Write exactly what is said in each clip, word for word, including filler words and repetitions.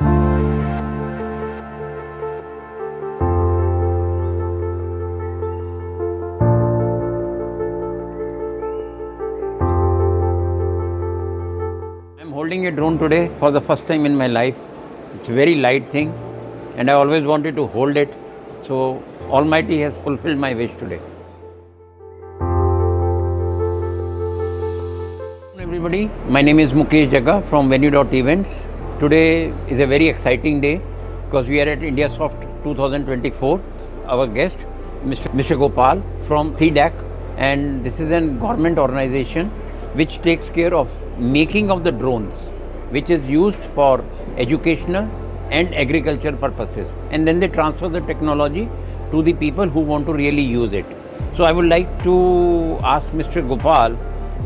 I'm holding a drone today for the first time in my life. It's a very light thing and I always wanted to hold it. So Almighty has fulfilled my wish today. Everybody, my name is Mukesh Jagga from Venue.Events. Today is a very exciting day because we are at IndiaSoft twenty twenty-four. Our guest, Mister Mister Gopal from C D A C, and this is a government organization which takes care of making of the drones, which is used for educational and agriculture purposes, and then they transfer the technology to the people who want to really use it. So I would like to ask Mister Gopal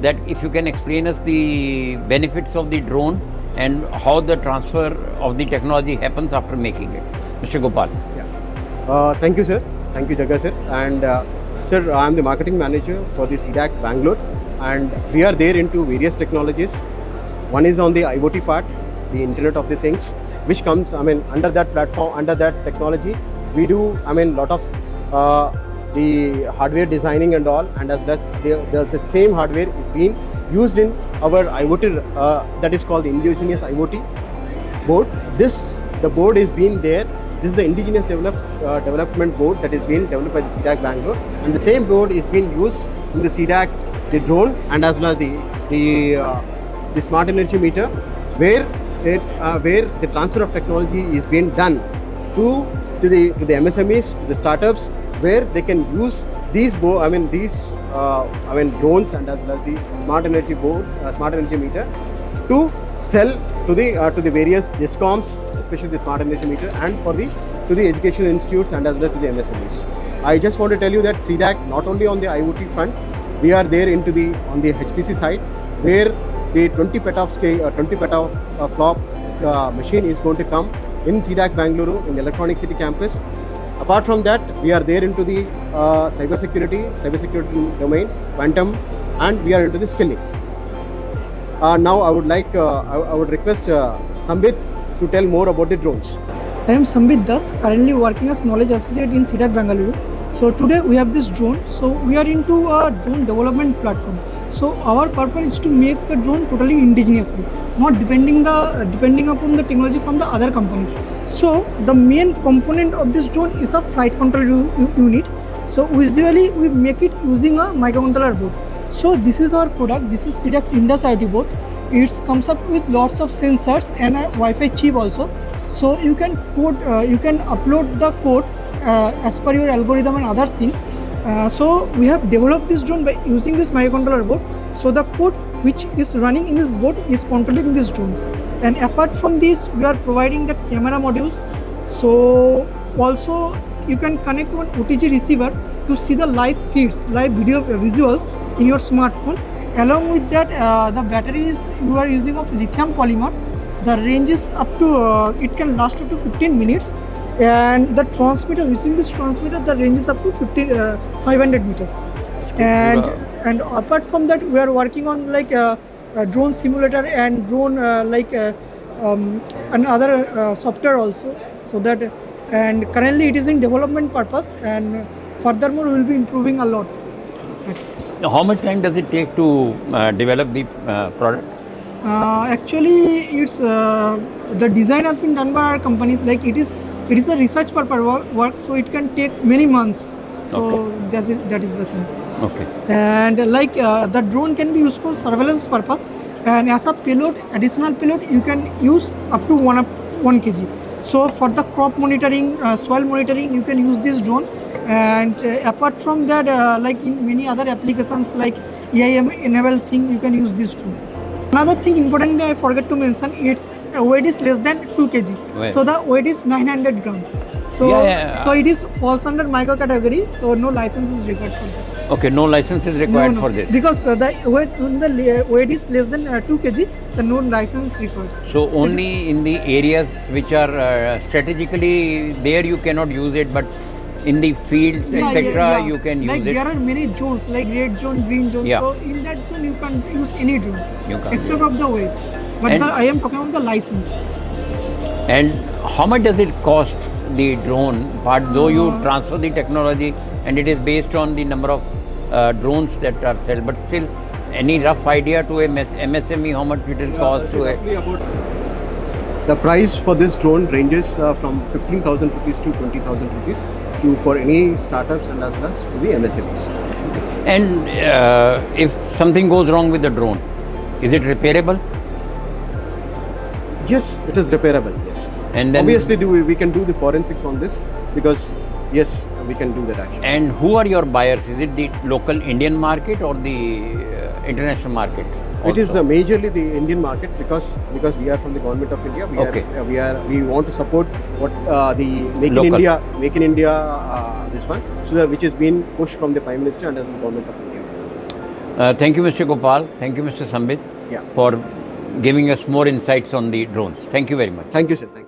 that if you can explain us the benefits of the drone and how the transfer of the technology happens after making it. Mister Gopal. Yeah. Uh, thank you, sir. Thank you, Jagga sir. And uh, sir, I am the marketing manager for the C D A C Bangalore, and we are there into various technologies. One is on the IoT part, the Internet of the Things, which comes, I mean, under that platform, under that technology, we do, I mean, lot of uh, the hardware designing and all, and as that's the, the, the same hardware is being used in our IoT, uh, that is called the indigenous IoT board. This, the board is being there, this is the indigenous develop, uh, development board that is being developed by the C D A C Bangalore, and the same board is being used in the C D A C, the drone, and as well as the, the, uh, the smart energy meter, where It, uh, where the transfer of technology is being done to, to, the, to the M S M Es, to the startups, where they can use these bo I mean these uh, I mean drones and as well as the smart energy board, uh, smart energy meter, to sell to the uh, to the various discoms, especially the smart energy meter, and for the to the educational institutes and as well as to the M S M Es. I just want to tell you that C D A C, not only on the IoT front, we are there into the on the H P C side, where the twenty petaflop uh, machine is going to come in C D A C Bangalore in Electronic City campus. Apart from that, we are there into the uh, cyber security, cyber security domain, quantum, and we are into the skilling. Uh, now, I would like, uh, I, I would request uh, Sambit to tell more about the drones. I am Sambit Das, currently working as knowledge associate in C D A C Bangalore. So today we have this drone. So we are into a drone development platform. So our purpose is to make the drone totally indigenously, not depending the depending upon the technology from the other companies. So the main component of this drone is a flight control unit. So usually we make it using a microcontroller board. So this is our product. This is C D A C's Indus IoT board. It comes up with lots of sensors and a Wi-Fi chip also. So you can code, uh, you can upload the code uh, as per your algorithm and other things. Uh, so we have developed this drone by using this microcontroller board. So the code which is running in this board is controlling these drones. And apart from this, we are providing the camera modules. So also you can connect one O T G receiver to see the live feeds, live video uh, visuals in your smartphone. Along with that, uh, the batteries you are using of lithium polymer. The range is up to, uh, it can last up to fifteen minutes, and the transmitter, using this transmitter, the range is up to fifteen, uh, five hundred meters. And wow. And apart from that, we are working on like a, a drone simulator and drone uh, like a, um, another uh, software also. So that, and currently it is in development purpose, and furthermore we will be improving a lot. Now, how much time does it take to uh, develop the uh, product? Uh, actually, it's uh, the design has been done by our companies. Like it is, it is a research purpose work, so it can take many months. So okay. that's it, that is the thing. Okay. And like uh, the drone can be used for surveillance purpose, and as a payload, additional payload, you can use up to one up one kg. So for the crop monitoring, uh, soil monitoring, you can use this drone. And uh, apart from that, uh, like in many other applications, like E I M enabled thing, you can use this drone. Another thing importantly I forgot to mention, its weight is less than two kg. Right. So the weight is nine hundred grams. So yeah, yeah, yeah. So it is falls under micro category. So no license is required for that. Okay, no license is required no, no. for this. Because uh, the weight the weight is less than uh, two kg, the no license is required. So, so only in the areas which are uh, strategically there you cannot use it, but in the fields, yeah, et cetera, yeah, yeah. you can use like it. There are many zones, like red zone, green zone. Yeah. So in that zone, you can't use any drone, except of the weight. But the, I am talking about the license. And how much does it cost, the drone part, though you transfer the technology and it is based on the number of uh, drones that are sold, but still any rough idea to a M S M E how much it will cost to a... The price for this drone ranges uh, from fifteen thousand rupees to twenty thousand rupees to for any startups and as well as to the M S M Es. Okay. And uh, if something goes wrong with the drone, is it repairable? Yes, it is repairable, yes. And then obviously do we, we can do the forensics on this, because yes, we can do that actually. And who are your buyers? Is it the local Indian market or the uh, international market also? It is uh, majorly the Indian market, because because we are from the government of India. We okay. Are, uh, we are we want to support what uh, the Make local. in India, Make in India uh, this one, so that which is being pushed from the Prime Minister and as the government of India. Uh, thank you, Mister Gopal. Thank you, Mister Sambit, yeah. for giving us more insights on the drones. Thank you very much. Thank you, sir. Thank you.